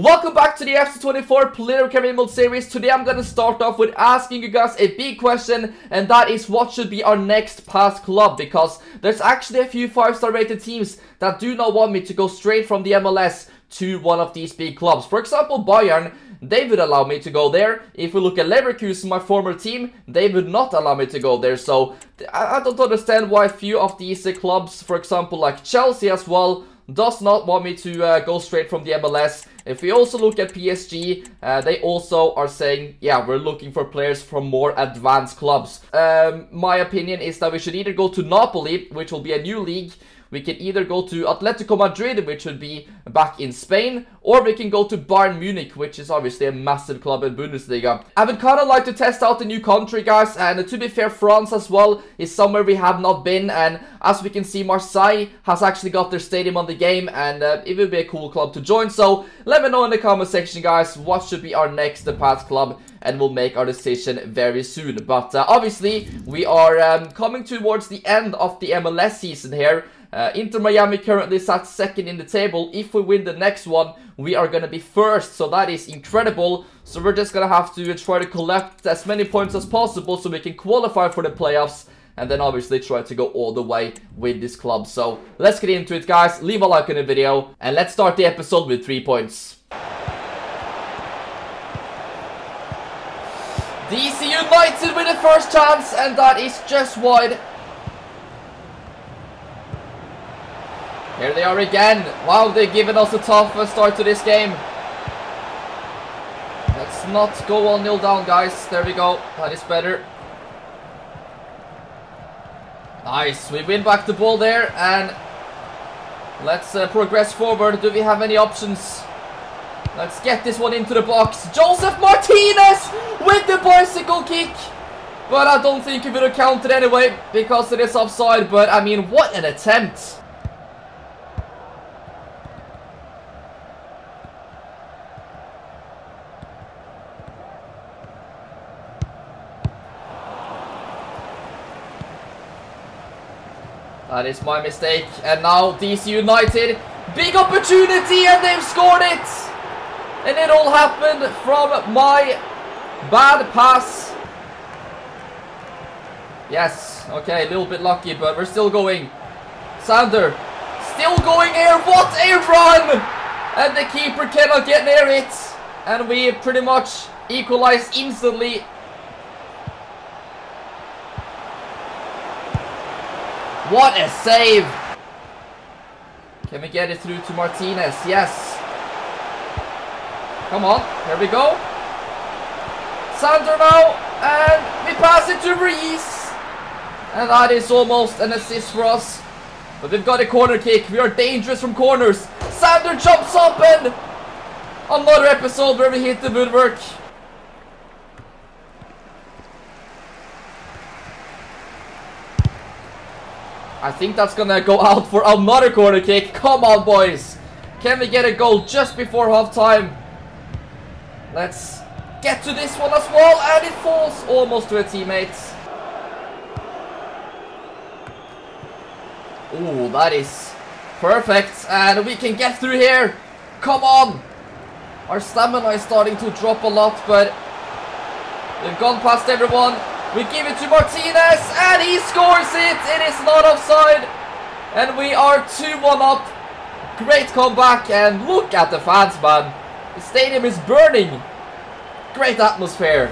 Welcome back to the FC 24 Player Career Mode series. Today I'm gonna start off with asking you guys a big question, and that is what should be our next past club, because there's actually a few 5-star rated teams that do not want me to go straight from the MLS to one of these big clubs. For example, Bayern, they would allow me to go there. If we look at Leverkusen, my former team, they would not allow me to go there. So I don't understand why a few of these clubs, for example like Chelsea as well, does not want me to go straight from the MLS. If we also look at PSG, they also are saying, yeah, we're looking for players from more advanced clubs. My opinion is that we should either go to Napoli, which will be a new league. We can either go to Atletico Madrid, which would be back in Spain, or we can go to Bayern Munich, which is obviously a massive club in Bundesliga. I would kind of like to test out a new country, guys, and to be fair, France as well is somewhere we have not been, and as we can see, Marseille has actually got their stadium on the game, and it would be a cool club to join. So let me know in the comment section, guys, what should be our next past club, and we'll make our decision very soon. But obviously, we are coming towards the end of the MLS season here. Inter Miami currently sat second in the table. If we win the next one, we are gonna be first, so that is incredible. So we're just gonna have to try to collect as many points as possible so we can qualify for the playoffs, and then obviously try to go all the way with this club. So let's get into it, guys. Leave a like on the video, and let's start the episode with 3 points. DC United with the first chance, and that is just wide. Here they are again. Wow, they've given us a tough start to this game. Let's not go 1-0 down, guys. There we go. That is better. Nice. We win back the ball there, and let's progress forward. Do we have any options? Let's get this one into the box. Joseph Martinez with the bicycle kick. But I don't think it would have counted anyway, because it is offside. But, I mean, what an attempt. That is my mistake, and now DC United, big opportunity, and they've scored it! And it all happened from my bad pass. Yes, okay, a little bit lucky, but we're still going. Sander, still going here, what a run! And the keeper cannot get near it, and we pretty much equalize instantly. What a save! Can we get it through to Martinez? Yes! Come on, here we go. Sander now, and we pass it to Reese. And that is almost an assist for us. But we've got a corner kick, we are dangerous from corners. Sander jumps up, and another episode where we hit the woodwork. I think that's gonna go out for another corner kick. Come on, boys. Can we get a goal just before half-time? Let's get to this one as well. And it falls almost to a teammate. Ooh, that is perfect. And we can get through here. Come on. Our stamina is starting to drop a lot, but we've gone past everyone. We give it to Martinez, and he scores it! It is not offside! And we are 2-1 up. Great comeback, and look at the fans, man. The stadium is burning. Great atmosphere.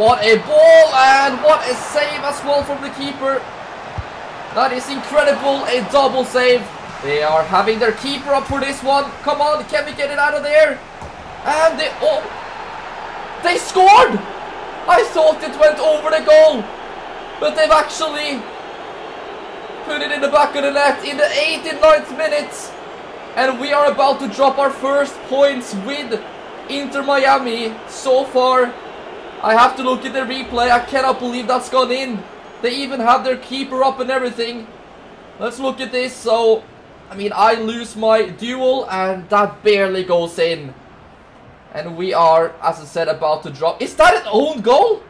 What a ball, and what a save as well from the keeper. That is incredible, a double save. They are having their keeper up for this one. Come on, can we get it out of there? And they... oh! They scored! I thought it went over the goal, but they've actually put it in the back of the net in the 89th minute. And we are about to drop our first points with Inter Miami so far. I have to look at the replay. I cannot believe that's gone in. They even have their keeper up and everything. Let's look at this. So, I mean, I lose my duel, and that barely goes in. And we are, as I said, about to drop. Is that an own goal?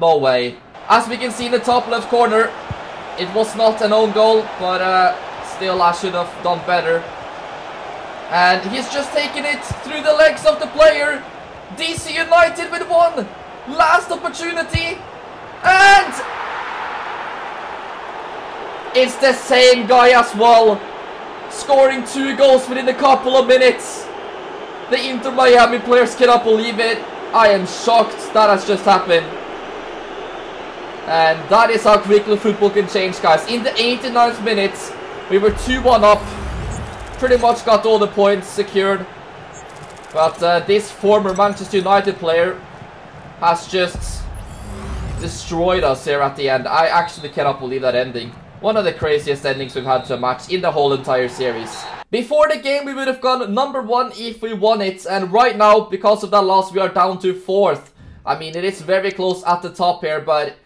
No way. As we can see in the top left corner, it was not an own goal, but still I should have done better. And he's just taken it through the legs of the player. DC United with one last opportunity. And it's the same guy as well, scoring two goals within a couple of minutes. The Inter Miami players cannot believe it. I am shocked that has just happened. And that is how quickly football can change, guys. In the 89th minute, we were 2-1 up. Pretty much got all the points secured. But this former Manchester United player has just destroyed us here at the end. I actually cannot believe that ending. One of the craziest endings we've had to a match in the whole entire series. Before the game, we would have gone number one if we won it. And right now, because of that loss, we are down to 4th. I mean, it is very close at the top here, but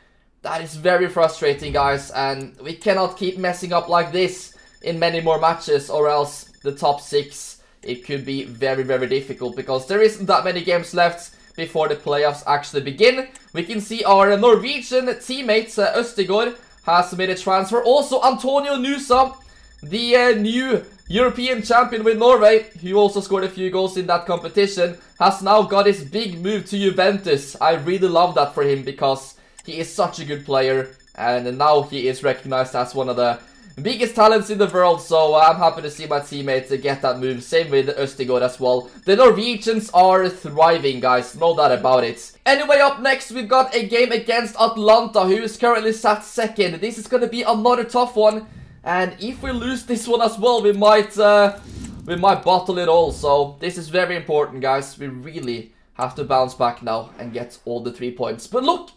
that is very frustrating, guys. And we cannot keep messing up like this in many more matches, or else the top 6, it could be very, very difficult, because there isn't that many games left before the playoffs actually begin. We can see our Norwegian teammates, Østigård, has made a transfer. Also, Antonio Nusa, the new European champion with Norway, who also scored a few goals in that competition, has now got his big move to Juventus. I really love that for him, because he is such a good player, and now he is recognized as one of the biggest talents in the world. So I'm happy to see my teammates get that move. Same with Østigård as well. The Norwegians are thriving, guys. No doubt about it. Anyway, up next we've got a game against Atlanta, who is currently sat 2nd. This is going to be another tough one. And if we lose this one as well, we might bottle it all. So this is very important, guys. We really have to bounce back now and get all the 3 points. But look!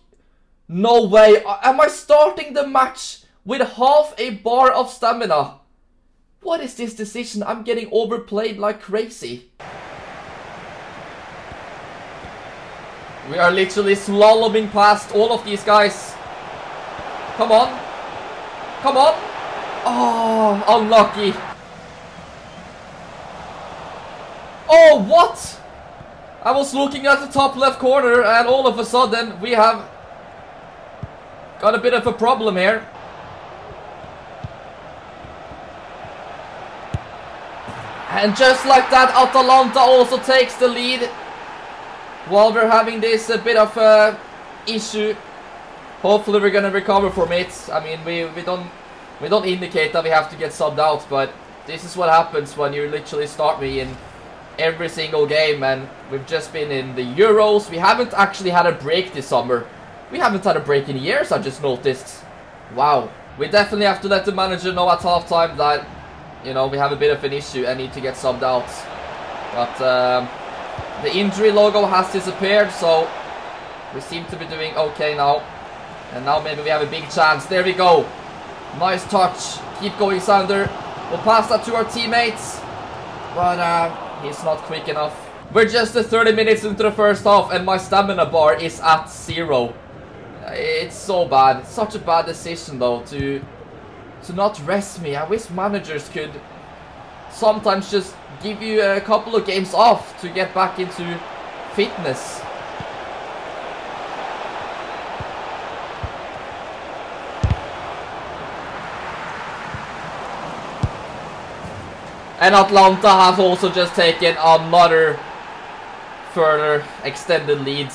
No way! Am I starting the match with half a bar of stamina? What is this decision? I'm getting overplayed like crazy. We are literally slaloming past all of these guys. Come on. Come on. Oh, unlucky. Oh, what? I was looking at the top left corner and all of a sudden we have got a bit of a problem here. And just like that, Atalanta also takes the lead, while we're having this a bit of a issue. Hopefully we're gonna recover from it. I mean, we don't indicate that we have to get subbed out, but this is what happens when you literally start me in every single game. And we've just been in the Euros. We haven't actually had a break this summer. We haven't had a break in years, I just noticed. Wow. We definitely have to let the manager know at halftime that, you know, we have a bit of an issue and need to get subbed out. But the injury logo has disappeared, so we seem to be doing okay now. And now maybe we have a big chance. There we go. Nice touch. Keep going, Sander. We'll pass that to our teammates. But he's not quick enough. We're just 30 minutes into the first half and my stamina bar is at 0. It's so bad. Such a bad decision, though, to not rest me. I wish managers could sometimes just give you a couple of games off to get back into fitness. And Atlanta have also just taken another further extended lead.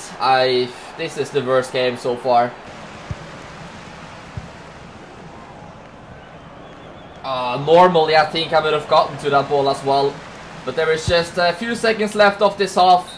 This is the worst game so far. Normally I think I would have gotten to that ball as well, but there is just a few seconds left of this half.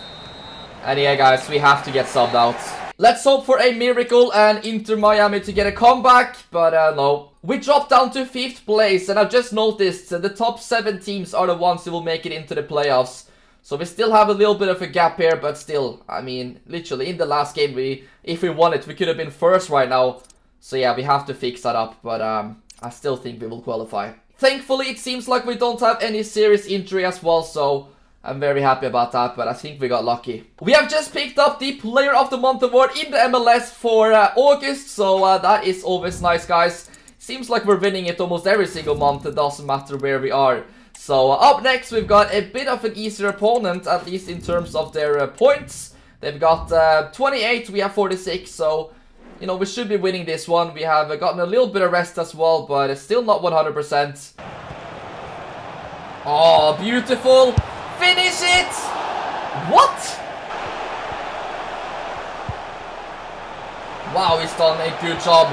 And yeah, guys, we have to get subbed out. Let's hope for a miracle and Inter Miami to get a comeback, but no. We dropped down to 5th place, and I've just noticed the top 7 teams are the ones who will make it into the playoffs. So we still have a little bit of a gap here, but still, I mean, literally in the last game, if we won it, we could have been 1st right now. So yeah, we have to fix that up, but I still think we will qualify. Thankfully, it seems like we don't have any serious injury as well, so I'm very happy about that, but I think we got lucky. We have just picked up the Player of the Month award in the MLS for August, so that is always nice, guys. Seems like we're winning it almost every single month. It doesn't matter where we are. So up next, we've got a bit of an easier opponent, at least in terms of their points. They've got 28, we have 46, so you know, we should be winning this one. We have gotten a little bit of rest as well, but it's still not 100%. Oh, beautiful. Finish it. What? Wow, he's done a good job.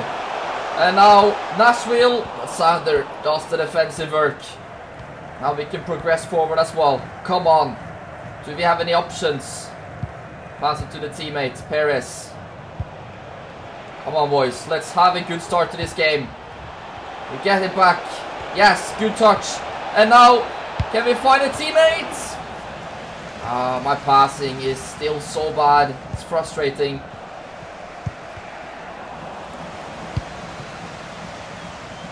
And now Nashville. Sander does the defensive work. Now we can progress forward as well. Come on. Do we have any options? Pass it to the teammate. Perez. Come on, boys. Let's have a good start to this game. We get it back. Yes, good touch. And now, can we find a teammate? Ah, my passing is still so bad. It's frustrating.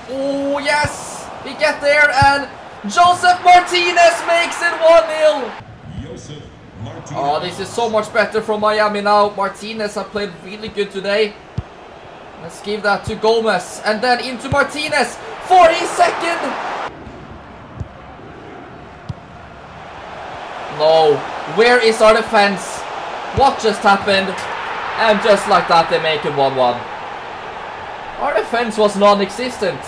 Oh, yes. We get there and Joseph Martinez makes it 1-0. Oh, this is so much better from Miami now. Martinez have played really good today. Let's give that to Gomez. And then into Martinez for his second. No. Where is our defense? What just happened? And just like that, they make it 1-1. Our defense was non-existent.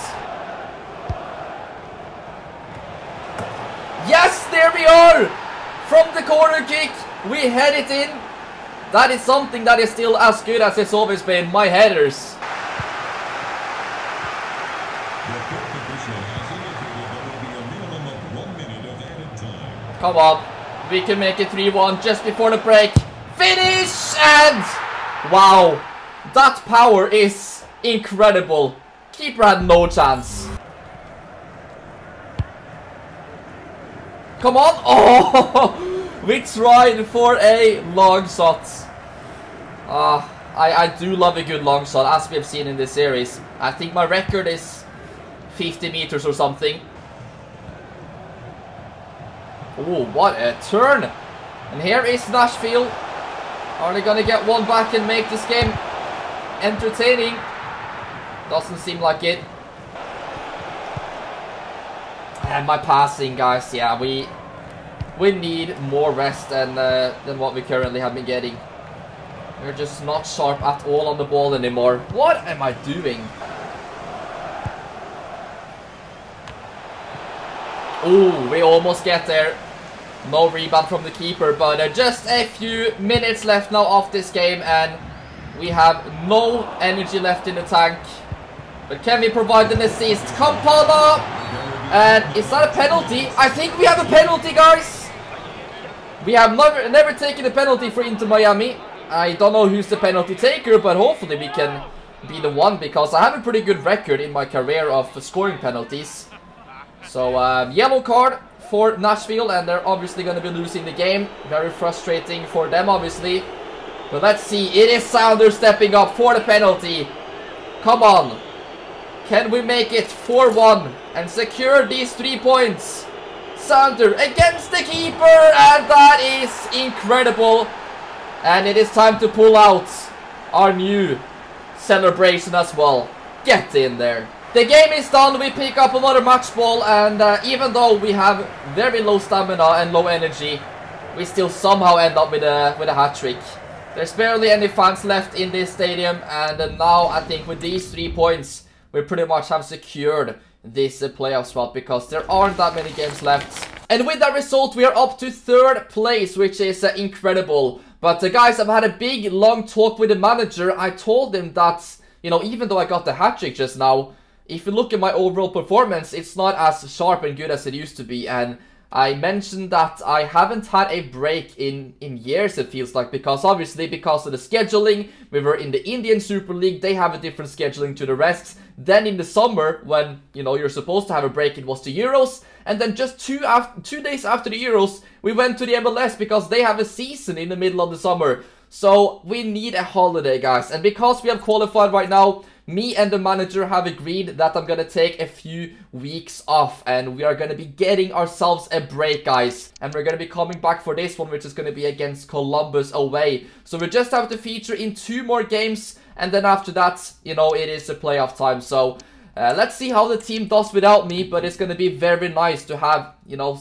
Yes, there we are. From the corner kick, we head it in. That is something that is still as good as it's always been, my headers. Come on, we can make it 3-1 just before the break. Finish! And wow, that power is incredible. Keeper had no chance. Come on! Oh, we tried for a long shot. I do love a good long shot, as we have seen in this series. I think my record is 50 meters or something. Oh, what a turn! And here is Nashville. Are they gonna get one back and make this game entertaining? Doesn't seem like it. And my passing, guys, yeah, we need more rest than what we currently have been getting. We're just not sharp at all on the ball anymore. What am I doing? Oh, we almost get there. No rebound from the keeper, but just a few minutes left now of this game, and we have no energy left in the tank. But can we provide an assist? Kampala! And is that a penalty? I think we have a penalty, guys. We have never taken a penalty for Inter Miami. I don't know who's the penalty taker, but hopefully we can be the one, because I have a pretty good record in my career of scoring penalties. So, yellow card for Nashville, and they're obviously going to be losing the game. Very frustrating for them, obviously. But let's see. It is Sander stepping up for the penalty. Come on. Can we make it 4-1 and secure these 3 points? Sander against the keeper, and that is incredible. And it is time to pull out our new celebration as well. Get in there. The game is done. We pick up another match ball, and even though we have very low stamina and low energy, we still somehow end up with a hat trick. There's barely any fans left in this stadium, and now I think with these 3 points, we pretty much have secured this playoff spot, because there aren't that many games left. And with that result, we are up to 3rd place, which is incredible. But guys, I've had a big long talk with the manager. I told him that, you know, even though I got the hat-trick just now, if you look at my overall performance, it's not as sharp and good as it used to be. And I mentioned that I haven't had a break in years, it feels like, because obviously because of the scheduling, we were in the Indian Super League, they have a different scheduling to the rest. Then in the summer, when, you know, you're supposed to have a break, it was the Euros. And then just 2 days after the Euros, we went to the MLS, because they have a season in the middle of the summer. So we need a holiday, guys. And because we have qualified right now, me and the manager have agreed that I'm gonna take a few weeks off, and we are gonna be getting ourselves a break, guys. And we're gonna be coming back for this one, which is gonna be against Columbus away. So we just have to feature in 2 more games, and then after that, you know, it is the playoff time. So let's see how the team does without me, but it's gonna be very nice to have, you know,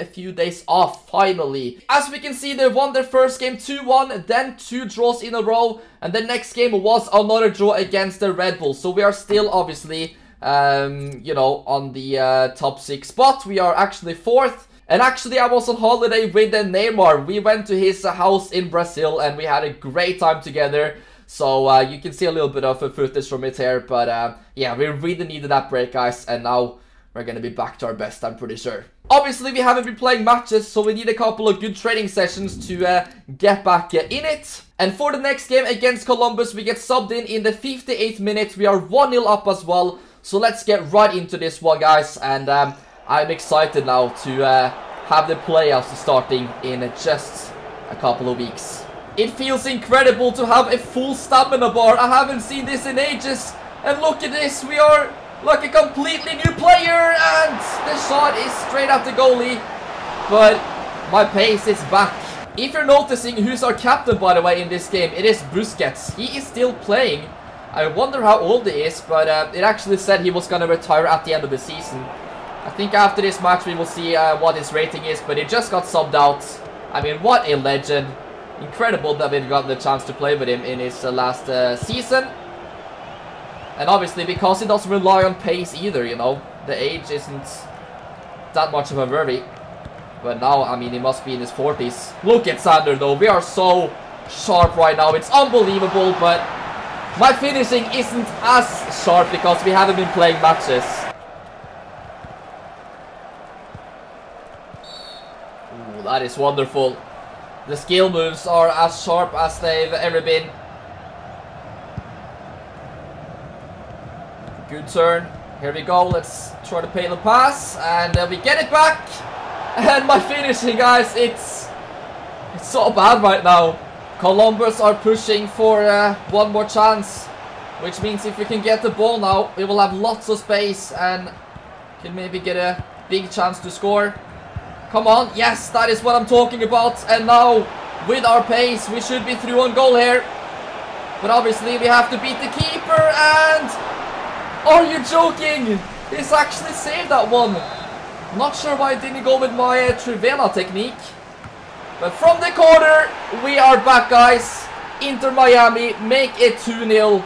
a few days off, finally. As we can see, they won their first game 2-1, then 2 draws in a row, and the next game was another draw against the Red Bulls. So we are still, obviously, you know, on the top six spot. We are actually fourth. And actually, I was on holiday with Neymar. We went to his house in Brazil and we had a great time together. So you can see a little bit of footage from it here. But yeah, we really needed that break, guys. And now we're going to be back to our best, I'm pretty sure. Obviously, we haven't been playing matches, so we need a couple of good training sessions to get back in it. And for the next game against Columbus, we get subbed in the 58th minute. We are 1-0 up as well. So let's get right into this one, guys. And I'm excited now to have the playoffs starting in just a couple of weeks. It feels incredible to have a full stamina bar. I haven't seen this in ages. And look at this, we are like a completely new player. And the shot is straight at the goalie. But my pace is back. If you're noticing who's our captain, by the way, in this game, it is Busquets. He is still playing. I wonder how old he is, but it actually said he was going to retire at the end of the season. I think after this match we will see what his rating is, but it just got subbed out. I mean, what a legend. Incredible that we got the chance to play with him in his last season. And obviously, because he doesn't rely on pace either, you know. The age isn't that much of a worry. But now, I mean, he must be in his 40s. Look at Sander, though. We are so sharp right now. It's unbelievable, but my finishing isn't as sharp because we haven't been playing matches. That is wonderful. The skill moves are as sharp as they've ever been. Good turn. Here we go. Let's try to pay the pass. And we get it back. And my finishing, guys, it's so bad right now. Columbus are pushing for one more chance. Which means if we can get the ball now, we will have lots of space. And can maybe get a big chance to score. Come on, yes, that is what I'm talking about. And now, with our pace, we should be through on goal here. But obviously, we have to beat the keeper, and... Are you joking? He's actually saved that one. Not sure why I didn't go with my Trivela technique. But from the corner, we are back, guys. Inter Miami make it 2-0.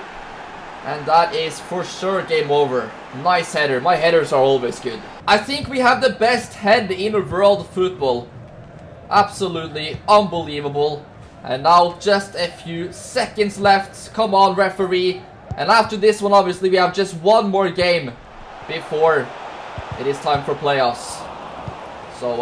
And that is for sure game over. Nice header. My headers are always good. I think we have the best head in world football. Absolutely unbelievable. And now just a few seconds left. Come on, referee. And after this one, obviously, we have just one more game before it is time for playoffs. So,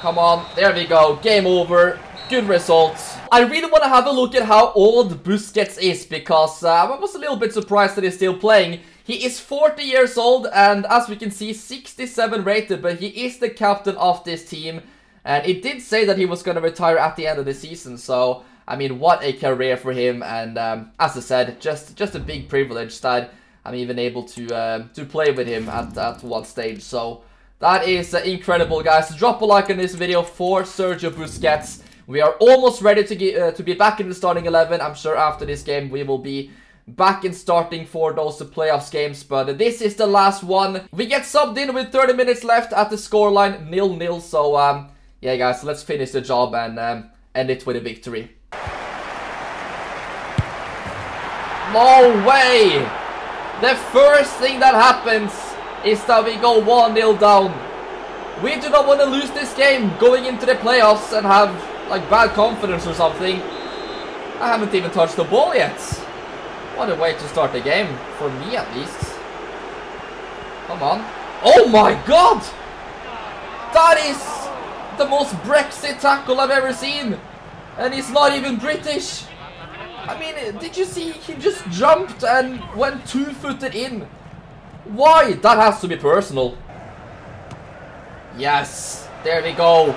come on. There we go. Game over. Good results. I really want to have a look at how old Busquets is, because I was a little bit surprised that he's still playing. He is 40 years old, and as we can see, 67 rated, but he is the captain of this team. And it did say that he was going to retire at the end of the season, so I mean, what a career for him. And as I said, just a big privilege that I'm even able to play with him at one stage. So that is incredible, guys. Drop a like on this video for Sergio Busquets. We are almost ready to be back in the starting 11. I'm sure after this game we will be back in starting for those playoffs games. But this is the last one. We get subbed in with 30 minutes left at the scoreline. 0-0. So, yeah, guys, let's finish the job and end it with a victory. No way! The first thing that happens is that we go 1-0 down. We do not want to lose this game going into the playoffs and have, like, bad confidence or something. I haven't even touched the ball yet. What a way to start the game, for me at least. Come on. Oh my god! That is the most Brexit tackle I've ever seen. And he's not even British. I mean, did you see? He just jumped and went two-footed in. Why? That has to be personal. Yes, there we go.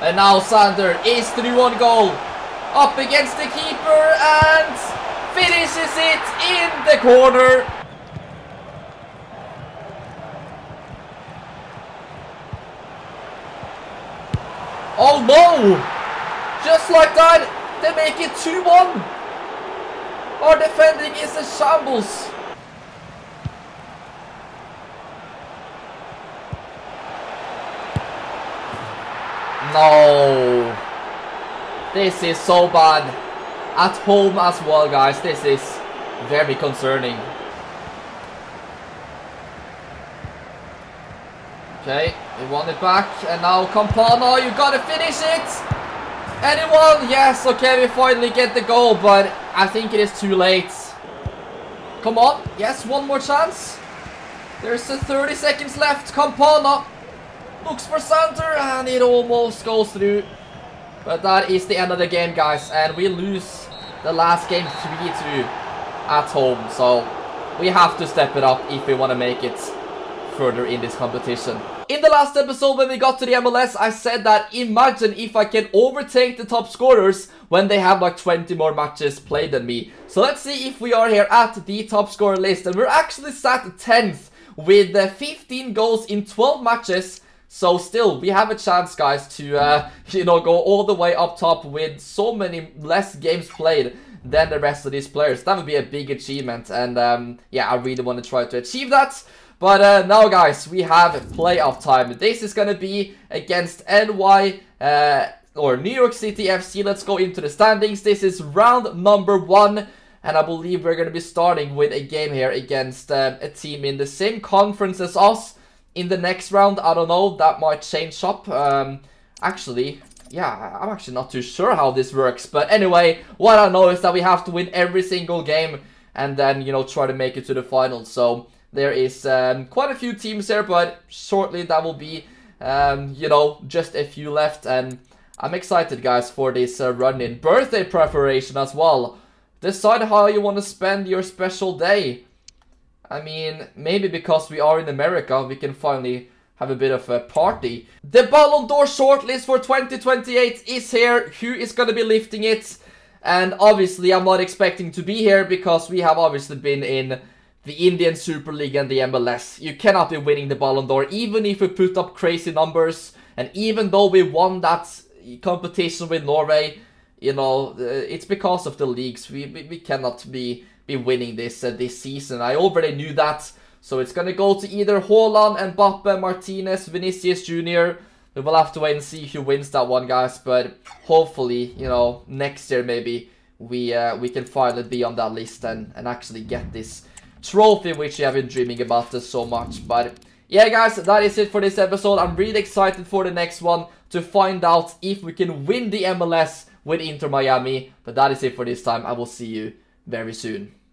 And now Sander is through on goal. Up against the keeper and finishes it in the corner. Oh no! Just like that, they make it 2-1. Our defending is a shambles. No, this is so bad. At home as well, guys. This is very concerning. Okay, he won it back, and now Kampala, you gotta finish it! Anyone? Yes, okay, we finally get the goal, but I think it is too late. Come on, yes, one more chance. There's 30 seconds left. Kampala looks for Sander, and it almost goes through. But that is the end of the game, guys, and we lose the last game 3-2 at home. So we have to step it up if we want to make it further in this competition. In the last episode when we got to the MLS, I said that imagine if I can overtake the top scorers when they have like 20 more matches played than me. So let's see if we are here at the top scorer list, and we're actually sat 10th with 15 goals in 12 matches. So still, we have a chance, guys, to you know, go all the way up top with so many less games played than the rest of these players. That would be a big achievement, and yeah, I really want to try to achieve that. But now, guys, we have playoff time. This is gonna be against NY or New York City FC. Let's go into the standings. This is round number 1. And I believe we're going to be starting with a game here against a team in the same conference as us in the next round. I don't know, that might change up. Actually, yeah, I'm actually not too sure how this works. But anyway, what I know is that we have to win every single game and then, you know, try to make it to the final. So there is quite a few teams here, but shortly that will be, you know, just a few left. And I'm excited, guys, for this run-in birthday preparation as well. Decide how you want to spend your special day. I mean, maybe because we are in America, we can finally have a bit of a party. The Ballon d'Or shortlist for 2028 is here. Who is going to be lifting it? And obviously, I'm not expecting to be here because we have obviously been in the Indian Super League and the MLS. You cannot be winning the Ballon d'Or, even if we put up crazy numbers. And even though we won that competition with Norway, you know, it's because of the leagues. We cannot be winning this this season. I already knew that. So it's going to go to either Haaland and Bappe, Martinez, Vinicius Jr. We will have to wait and see who wins that one, guys. But hopefully, you know, next year maybe we can finally be on that list and actually get this trophy, which we have been dreaming about so much. But yeah, guys, that is it for this episode. I'm really excited for the next one to find out if we can win the MLS with Inter Miami. But that is it for this time. I will see you very soon.